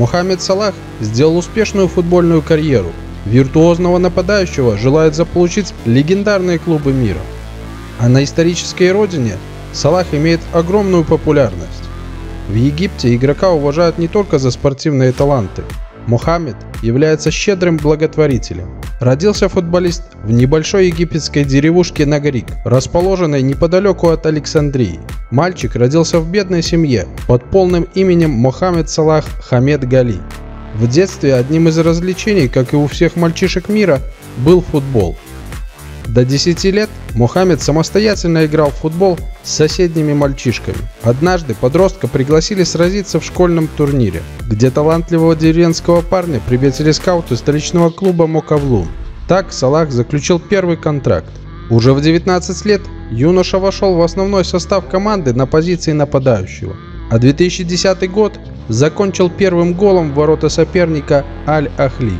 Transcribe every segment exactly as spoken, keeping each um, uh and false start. Мохамед Салах сделал успешную футбольную карьеру. Виртуозного нападающего желает заполучить легендарные клубы мира. А на исторической родине Салах имеет огромную популярность. В Египте игрока уважают не только за спортивные таланты. Мохамед является щедрым благотворителем. Родился футболист в небольшой египетской деревушке Нагарик, расположенной неподалеку от Александрии. Мальчик родился в бедной семье под полным именем Мохамед Салах Хамед Гали. В детстве одним из развлечений, как и у всех мальчишек мира, был футбол. До десяти лет Мохамед самостоятельно играл в футбол с соседними мальчишками. Однажды подростка пригласили сразиться в школьном турнире, где талантливого деревенского парня приметили скауты столичного клуба Мокавлу. Так Салах заключил первый контракт. Уже в девятнадцать лет юноша вошел в основной состав команды на позиции нападающего, а две тысячи десятый год закончил первым голом в ворота соперника Аль-Ахли.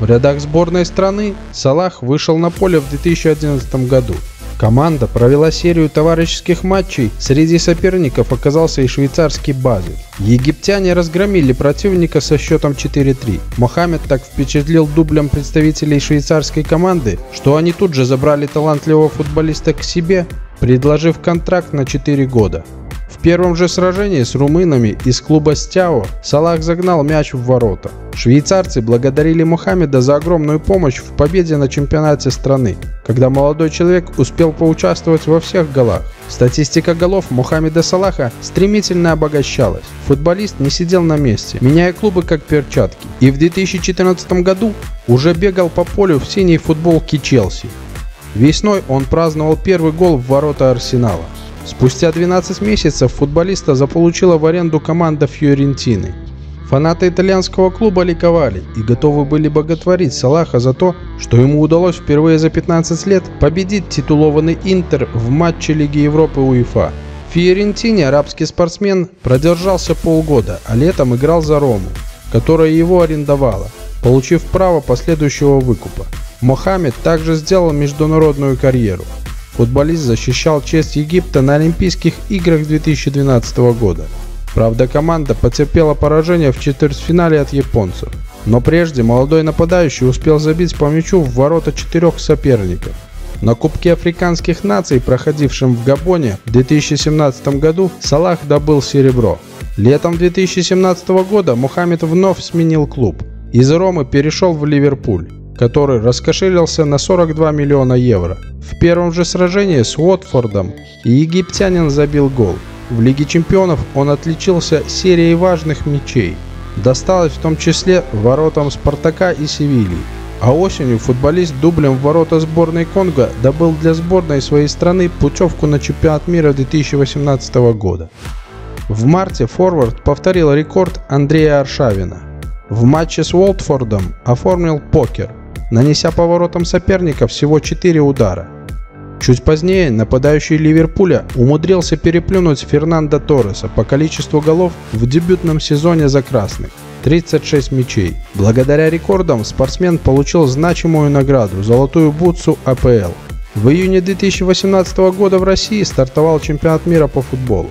В рядах сборной страны Салах вышел на поле в две тысячи одиннадцатом году. Команда провела серию товарищеских матчей, среди соперников оказался и швейцарский Базель. Египтяне разгромили противника со счетом четыре три. Мохамед так впечатлил дублем представителей швейцарской команды, что они тут же забрали талантливого футболиста к себе, предложив контракт на четыре года. В первом же сражении с румынами из клуба Стяо Салах загнал мяч в ворота. Швейцарцы благодарили Мохамеда за огромную помощь в победе на чемпионате страны, когда молодой человек успел поучаствовать во всех голах. Статистика голов Мохамеда Салаха стремительно обогащалась. Футболист не сидел на месте, меняя клубы как перчатки. И в две тысячи четырнадцатом году уже бегал по полю в синей футболке Челси. Весной он праздновал первый гол в ворота Арсенала. Спустя двенадцать месяцев футболиста заполучила в аренду команда Фьорентины. Фанаты итальянского клуба ликовали и готовы были боготворить Салаха за то, что ему удалось впервые за пятнадцать лет победить титулованный Интер в матче Лиги Европы УЕФА. В Фьорентине арабский спортсмен продержался полгода, а летом играл за Рому, которая его арендовала, получив право последующего выкупа. Мохамед также сделал международную карьеру. Футболист защищал честь Египта на Олимпийских играх две тысячи двенадцатого года. Правда, команда потерпела поражение в четвертьфинале от японцев. Но прежде молодой нападающий успел забить по мячу в ворота четырех соперников. На Кубке африканских наций, проходившем в Габоне в две тысячи семнадцатом году, Салах добыл серебро. Летом две тысячи семнадцатого года Мохамед вновь сменил клуб. Из Ромы перешел в Ливерпуль, который раскошелился на сорок два миллиона евро. В первом же сражении с Уотфордом египтянин забил гол. В Лиге чемпионов он отличился серией важных мячей. Досталось в том числе воротам Спартака и Севильи. А осенью футболист дублем в ворота сборной Конго добыл для сборной своей страны путевку на чемпионат мира две тысячи восемнадцатого года. В марте форвард повторил рекорд Андрея Аршавина. В матче с Уотфордом оформил покер, нанеся по воротам соперника всего четыре удара. Чуть позднее нападающий Ливерпуля умудрился переплюнуть Фернандо Торреса по количеству голов в дебютном сезоне за красных – тридцать шесть мячей. Благодаря рекордам спортсмен получил значимую награду – Золотую бутсу А П Л. В июне две тысячи восемнадцатого года в России стартовал чемпионат мира по футболу.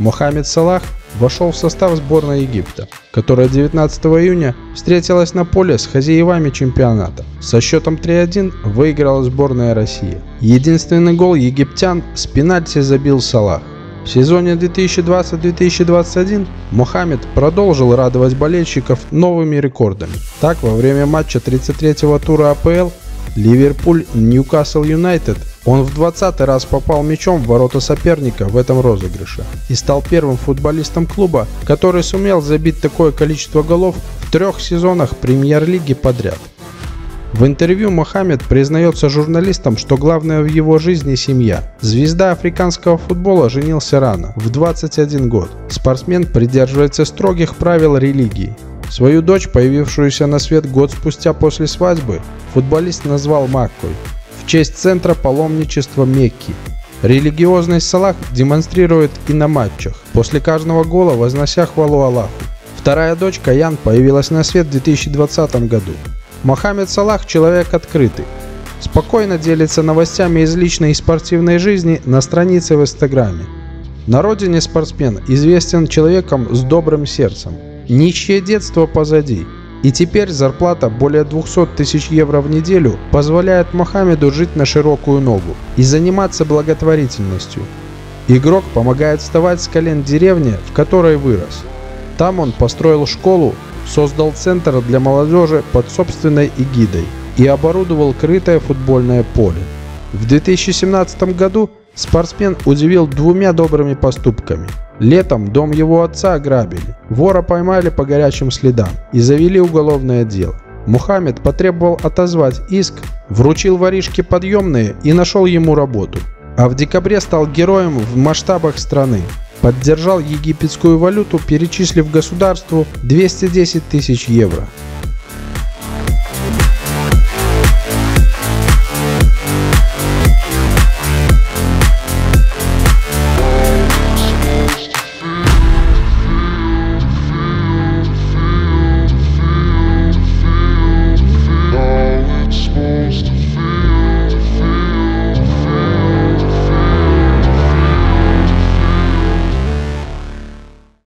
Мохамед Салах вошел в состав сборной Египта, которая девятнадцатого июня встретилась на поле с хозяевами чемпионата. Со счетом три один выиграла сборная России. Единственный гол египтян с пенальти забил Салах. В сезоне две тысячи двадцатый — две тысячи двадцать один Мохамед продолжил радовать болельщиков новыми рекордами. Так, во время матча тридцать третьего тура А П Л Ливерпуль Ньюкасл Юнайтед он в двадцатый раз попал мячом в ворота соперника в этом розыгрыше и стал первым футболистом клуба, который сумел забить такое количество голов в трех сезонах Премьер-лиги подряд. В интервью Мохамед признается журналистам, что главное в его жизни – семья. Звезда африканского футбола женился рано, в двадцать один год. Спортсмен придерживается строгих правил религии. Свою дочь, появившуюся на свет год спустя после свадьбы, футболист назвал Маккой в честь центра паломничества Мекки. Религиозность Салах демонстрирует и на матчах, после каждого гола вознося хвалу Аллаху. Вторая дочь Каян появилась на свет в две тысячи двадцатом году. Мохамед Салах – человек открытый. Спокойно делится новостями из личной и спортивной жизни на странице в Инстаграме. На родине спортсмен известен человеком с добрым сердцем. Нищее детство позади. И теперь зарплата более двухсот тысяч евро в неделю позволяет Мохамеду жить на широкую ногу и заниматься благотворительностью. Игрок помогает вставать с колен деревне, в которой вырос. Там он построил школу, создал центр для молодежи под собственной эгидой и оборудовал крытое футбольное поле. В две тысячи семнадцатом году спортсмен удивил двумя добрыми поступками. Летом дом его отца ограбили, вора поймали по горячим следам и завели уголовное дело. Мохамед потребовал отозвать иск, вручил воришке подъемные и нашел ему работу. А в декабре стал героем в масштабах страны. Поддержал египетскую валюту, перечислив государству двести десять тысяч евро.